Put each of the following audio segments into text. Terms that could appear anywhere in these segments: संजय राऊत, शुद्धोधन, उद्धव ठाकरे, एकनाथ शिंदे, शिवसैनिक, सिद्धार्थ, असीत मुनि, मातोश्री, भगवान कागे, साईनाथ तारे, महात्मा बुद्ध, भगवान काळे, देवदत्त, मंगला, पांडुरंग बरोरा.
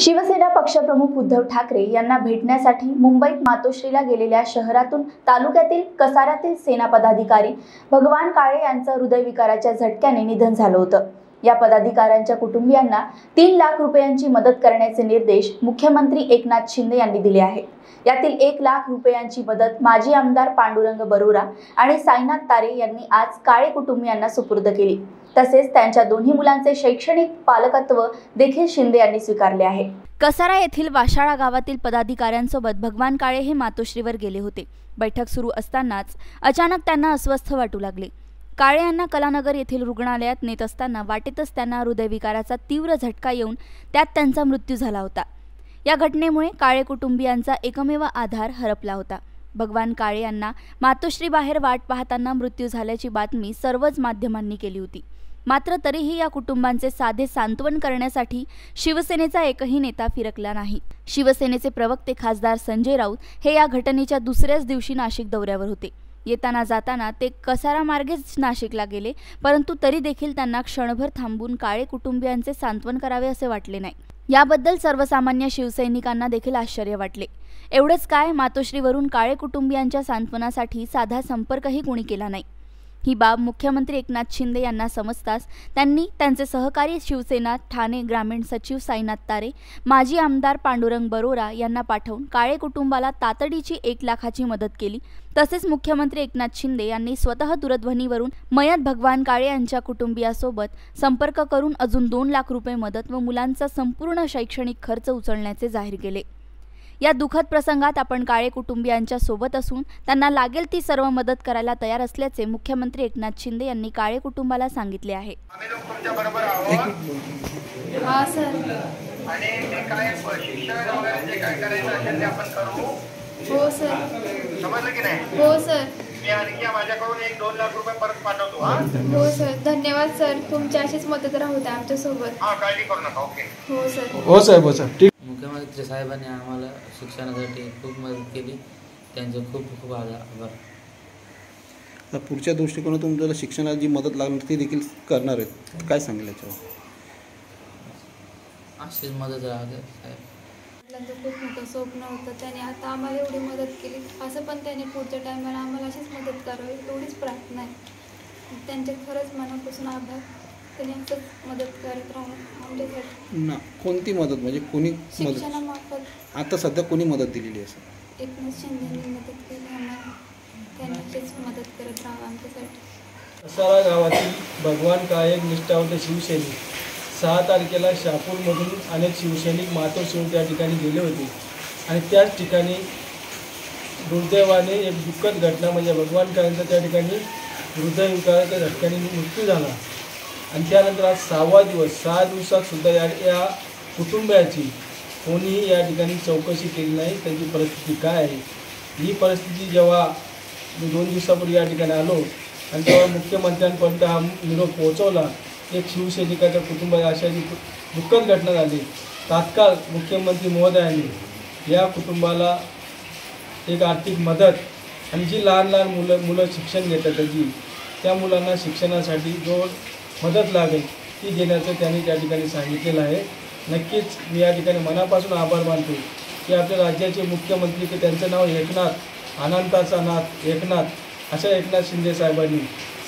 शिवसेना पक्षप्रमुख उद्धव ठाकरे यांना भेटण्यासाठी मुंबईत मातोश्रीला गेलेल्या शहरातून तालुक्यातील कसारातील सेना पदाधिकारी भगवान कागे यांचं हृदयविकाराच्या झटक्याने निधन झालं होतं। या पदाधिकाऱ्यांच्या कुटुंबियांना 3 लाख रुपयांची मदत करण्याचे निर्देश मुख्यमंत्री एकनाथ शिंदे यांनी दिले आहेत। यातील 1 लाख रुपयांची मदत माजी आमदार पांडुरंग बरोरा आणि साईनाथ तारे यांनी आज काळे कुटुंबियांना सुपूर्द केली। तसेच त्यांच्या दोन्ही मुलांचे शैक्षणिक पालकत्व देखील शिंदे यांनी स्वीकारले आहे। कसारा येथील वाशाळा गावातील पदाधिकाऱ्यांसोबत भगवान काळे हे मातोश्रीवर गेले होते। बैठक सुरू असतानाच अचानक त्यांना अस्वस्थ वाटू लागले। काळे यांना कलानगर येथील रुग्णालयात नेत असताना वाटेतच त्यांना हृदयविकाराचा तीव्र झटका येऊन त्यात त्यांचा मृत्यू झाला होता। या घटनेमुळे काळे कुटुंबियांचा एकमेव आधार हरपला होता। भगवान काळे यांना मातोश्री बाहेर वाट पाहताना मृत्यू झाल्याची बातमी सर्वच माध्यमांनी केली होती। मात्र तरीही या कुटुंबांचे साधे सांत्वन करण्यासाठी शिवसेनेचा एकही नेता फिरकला नाही। शिवसेनेचे प्रवक्ते खासदार संजय राऊत हे या घटनेच्या दुसऱ्याच दिवशी नाशिक दौऱ्यावर होते। येताना जाताना ते कसारा मार्गेच नाशिकला गेले, परंतु तरी देखील त्यांना क्षणभर थांबून काळे कुटुंबियांचे सांत्वन करावे असे वाटले नाही। याबद्दल सर्वसामान्य शिवसैनिकांना देखील आश्चर्य वाटले। एवढंच काय, मातोश्रीवरून काळे कुटुंबियांच्या सांत्वनासाठी साधा संपर्कही कोणी केला नाही। ही बाब मुख्यमंत्री एकनाथ शिंदे यांना समजताच त्यांनी त्यांचे सहकारी शिवसेना ठाणे ग्रामीण सचिव साईनाथ तारे, माजी आमदार पांडुरंग बरोरा यांना पाठवून काळे कुटुंबाला तातडीची 1 लाखाची मदत केली। तसेच मुख्यमंत्री एकनाथ शिंदे यांनी स्वतः दूरध्वनीवरून मयत भगवान काळे यांच्या कुटुंबियासोबत संपर्क करून अजून 2 लाख रुपये मदत व मुलांचा संपूर्ण शैक्षणिक खर्च उचलण्याचे जाहीर केले। या दुःखद प्रसंगात आपण काळे कुटुंबियांच्या सोबत असून त्यांना लागेल ती सर्व मदत करायला तयार असल्याचे मुख्यमंत्री एकनाथ शिंदे यांनी काळे कुटुंबाला सांगितले आहे। धन्यवाद सर, तुमच्या अशीच मदत राहू द्या आमच्या सोबत। मुख्यमंत्री साहेबांनी आम्हाला शिक्षणासाठी खूप मदत केली, त्यांचे खूप खूप आभार। पुढच्या दृष्टिकोनातून तुमच्या शिक्षणाला जी मदत लागणार ती देखील करणार आहेत, काय सांगितलं याच्यावर? अशीच मदत राहते साहेब, त्यांचं खूप मोठं स्वप्न होतं, त्याने आता आम्हाला एवढी मदत केली, असं पण त्याने पुढच्या टायमाला आम्हाला अशीच मदत करावी एवढीच प्रार्थना आहे। त्यांचे खरंच मनापासून आभार, मदत करत राहून ना। कोणती मदत म्हणजे कोणी शिक्षणामार्फत आता सध्या कोणी मदत दिलेली असं? एकनाथ शिंदेनी मदत केली आम्हाला, त्यांनीच मदत करत राहावं आमच्यासाठी। कसारा गावातील भगवान काळे निष्ठावंत शिवसैनिक 6 तारखेला शापूरमधून अनेक शिवसैनिक मातोश्रीवर त्या ठिकाणी गेले होते आणि त्याच ठिकाणी दुर्दैवाने एक दुःखद घटना म्हणजे भगवान काळेंचा त्या ठिकाणी हृदयविकाराच्या धक्क्याने मृत्यू झाला। आणि त्यानंतर आज 6वा दिवस, 6 दिवसातसुद्धा या कुटुंबाची कोणीही या ठिकाणी चौकशी केली नाही, त्यांची परिस्थिती काय आहे। ही परिस्थिती जेव्हा मी 2 दिवसापूर्वी या ठिकाणी आलो आणि तेव्हा मुख्यमंत्र्यांपर्यंत हा निरोप पोहोचवला, एक शिवसैनिकाच्या कुटुंबात अशा जी दुःखद घटना झाली, तात्काळ मुख्यमंत्री महोदयांनी या कुटुंबाला एक आर्थिक मदत आणि जी लहान लहान मुलं शिक्षण घेतात त्याची, त्या मुलांना शिक्षणासाठी जो मदत लागेल ती देण्याचं त्यांनी त्या ठिकाणी सांगितलेलं आहे। नक्कीच मी या ठिकाणी मनापासून आभार मानतो की आपल्या राज्याचे मुख्यमंत्री की त्यांचं नाव एकनाथ, अनंताचा नाथ एकनाथ, अशा एकनाथ शिंदे साहेबांनी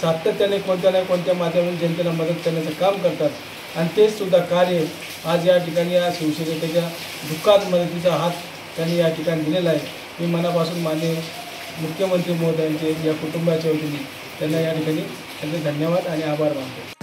सातत्याने कोणत्या ना कोणत्या माध्यमातून जनतेला मदत करण्याचं काम करतात आणि तेचसुद्धा कार्य आज या ठिकाणी या शिवसैनिकाच्या दुःखात मदतीचा हात त्यांनी या ठिकाणी दिलेला आहे। मी मनापासून माननीय मुख्यमंत्री महोदयांचे या कुटुंबाच्या वतीने त्यांना या ठिकाणी त्यांचे धन्यवाद आणि आभार मानतो।